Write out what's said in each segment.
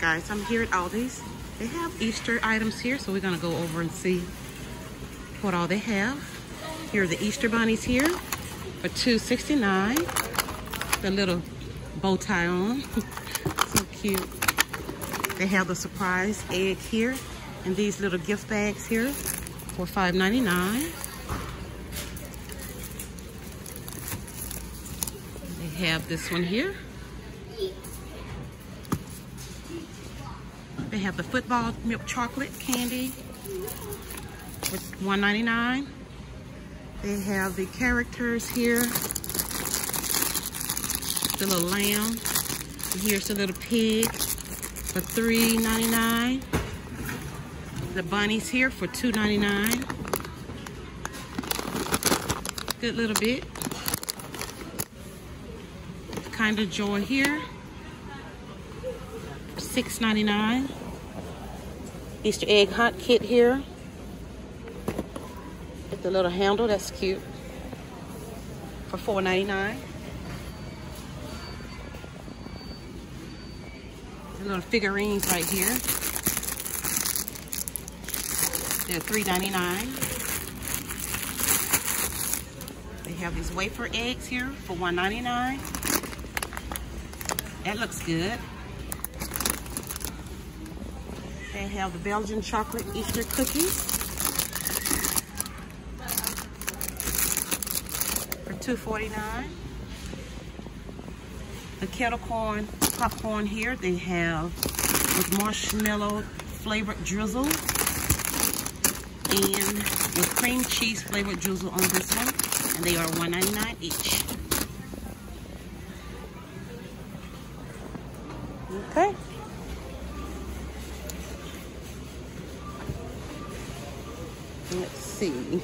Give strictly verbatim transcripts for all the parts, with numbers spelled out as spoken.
guys, I'm here at Aldi's. They have Easter items here, so we're gonna go over and see what all they have. Here are the Easter bunnies here for two sixty-nine. The little bow tie on, so cute. They have the surprise egg here, and these little gift bags here for five ninety-nine. They have this one here. They have the football milk chocolate candy with one ninety-nine. They have the characters here. The little lamb. And here's the little pig for three ninety-nine. The bunnies here for two ninety-nine. Good little bit. Kind of joy here. six ninety-nine. Easter egg hunt kit here with the little handle, that's cute, for four ninety-nine. The little figurines right here, they're three ninety-nine. They have these wafer eggs here for one ninety-nine. That looks good. They have the Belgian chocolate Easter cookies for two forty-nine. The kettle corn popcorn here they have with marshmallow flavored drizzle and with cream cheese flavored drizzle on this one, and they are one ninety-nine each. Okay. Let's see.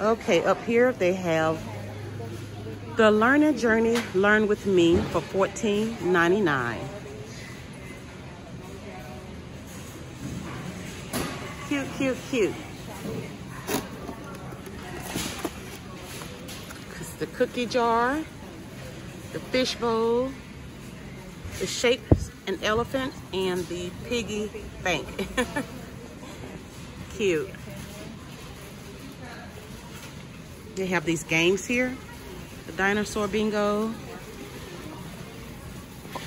Okay, up here they have the Learning Journey, Learn With Me for fourteen ninety-nine. Cute, cute, cute. The cookie jar, the fish bowl, the shape an elephant, and the piggy bank. Cute. They have these games here. The dinosaur bingo,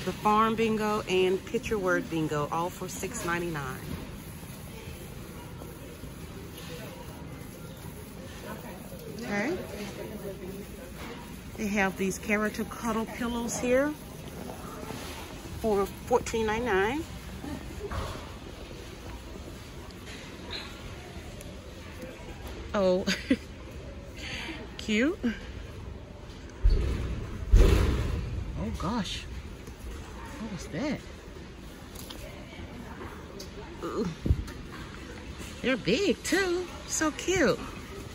the farm bingo, and picture word bingo, all for six ninety-nine. Okay. They have these character cuddle pillows here for fourteen ninety-nine. Oh, cute. Oh gosh, what was that? Ooh. They're big too, so cute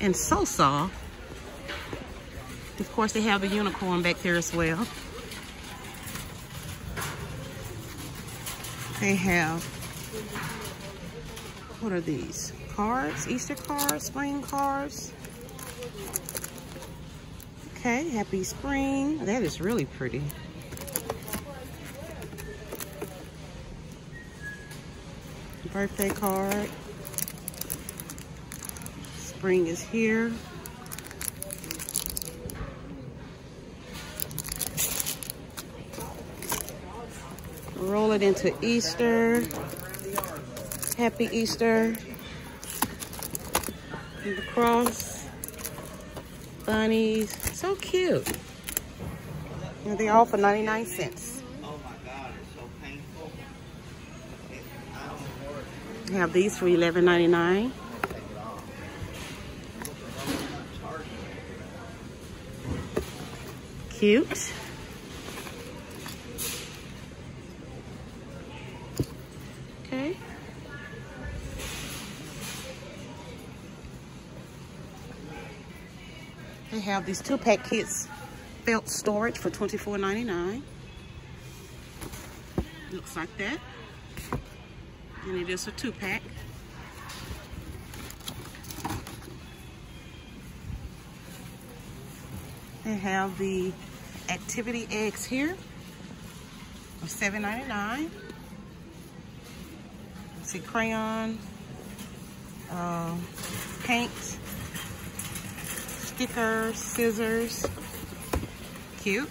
and so soft. Of course, they have a unicorn back there as well. They have, what are these? Cards, Easter cards, spring cards. Okay, happy spring. That is really pretty. Birthday card. Spring is here. Roll it into Easter. Happy Easter. And the cross. Bunnies. So cute. And they all for ninety-nine cents. Oh my God, it's so painful. I have these for eleven ninety-nine. Cute. They have these two-pack kits, felt storage for twenty-four ninety-nine. Looks like that. and it is a two-pack. They have the activity eggs here of seven ninety-nine. See crayons, uh, paints, stickers, scissors. Cute.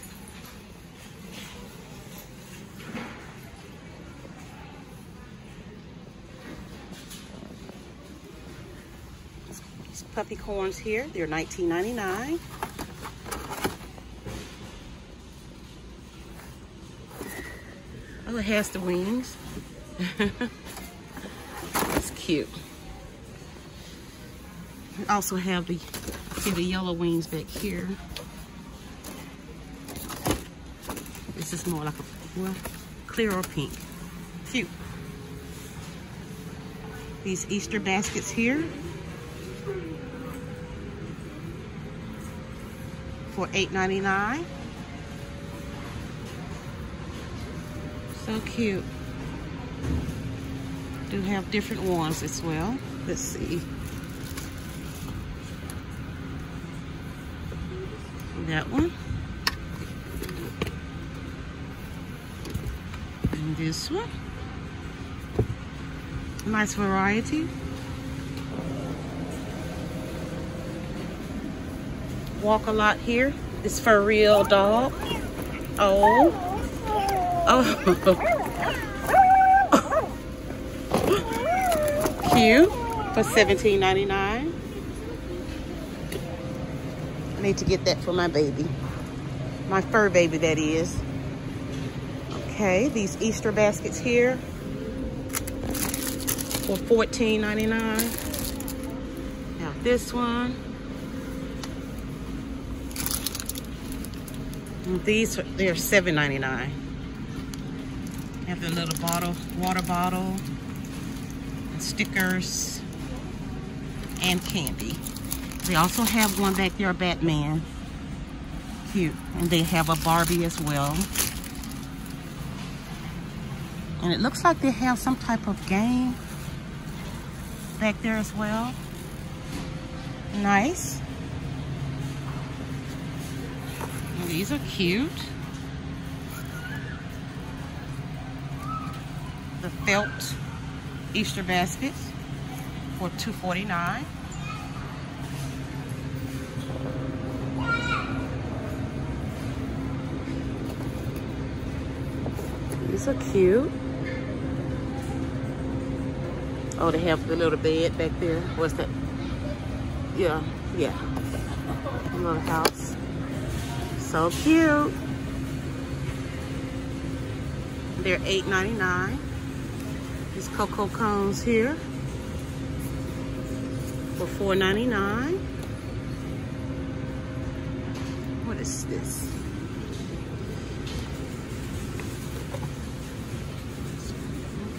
These puppy corns here, they're nineteen ninety-nine. Oh, it has the wings. It's cute. We also have the, see the yellow wings back here. This is more like a well, clear or pink. Cute. These Easter baskets here for eight ninety-nine. So cute. Do have different ones as well. Let's see. That one. And this one. Nice variety. Walk a lot here. It's for a real dog. Oh. Oh, cute for seventeen ninety-nine. I need to get that for my baby, my fur baby that is. Okay, these Easter baskets here for fourteen ninety-nine. Now this one. And these they're seven ninety-nine. Have the little bottle, water bottle, and stickers, and candy. They also have one back there, Batman. Cute. And they have a Barbie as well. And it looks like they have some type of game back there as well. Nice. And these are cute. The felt Easter baskets for two forty-nine. These are cute. Oh, they have the little bed back there. What's that? Yeah, yeah. The little house. So cute. They're eight ninety-nine. These cocoa cones here for four ninety-nine. What is this?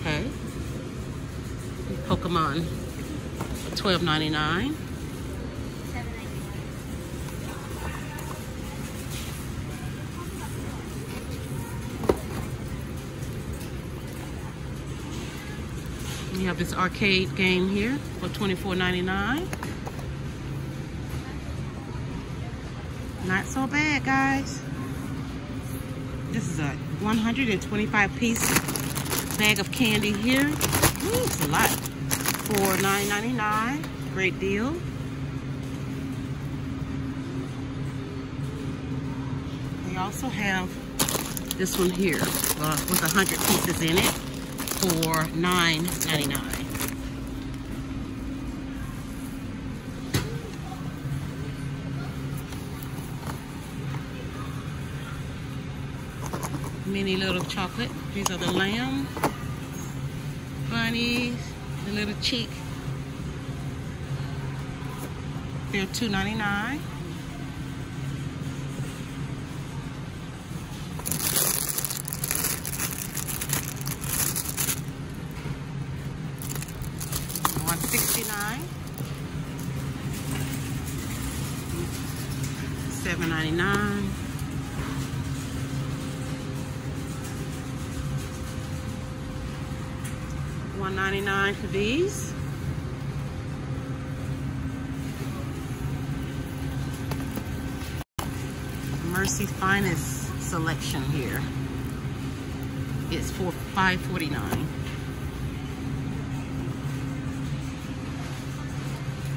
Okay. Pokemon for twelve ninety-nine. We have this arcade game here for twenty-four ninety-nine. Not so bad, guys. This is a one hundred twenty-five piece bag of candy here. Ooh, it's a lot. For nine ninety-nine. Great deal. They also have this one here uh, with one hundred pieces in it. For nine ninety-nine. Mini little chocolate. These are the lamb, bunnies, the little chick. They're two ninety-nine. seven ninety-nine. one ninety-nine for these. Mercy Finest selection here. It's for five forty-nine.